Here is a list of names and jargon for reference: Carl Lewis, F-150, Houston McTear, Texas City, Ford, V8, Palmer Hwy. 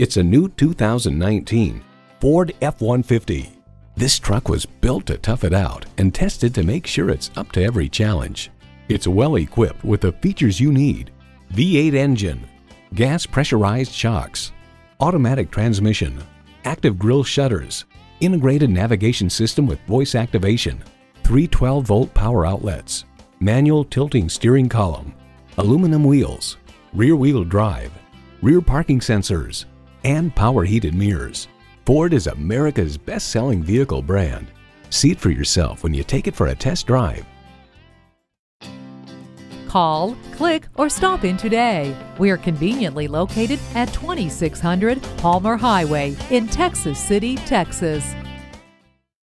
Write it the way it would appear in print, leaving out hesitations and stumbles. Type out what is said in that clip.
It's a new 2019 Ford F-150. This truck was built to tough it out and tested to make sure it's up to every challenge. It's well equipped with the features you need: V8 engine, gas pressurized shocks, automatic transmission, active grille shutters, integrated navigation system with voice activation, 3 12-volt power outlets, manual tilting steering column, aluminum wheels, rear-wheel drive, rear parking sensors, and power heated mirrors. Ford is America's best-selling vehicle brand. See it for yourself when you take it for a test drive. Call, click, or stop in today. We are conveniently located at 2600 Palmer Highway in Texas City, Texas.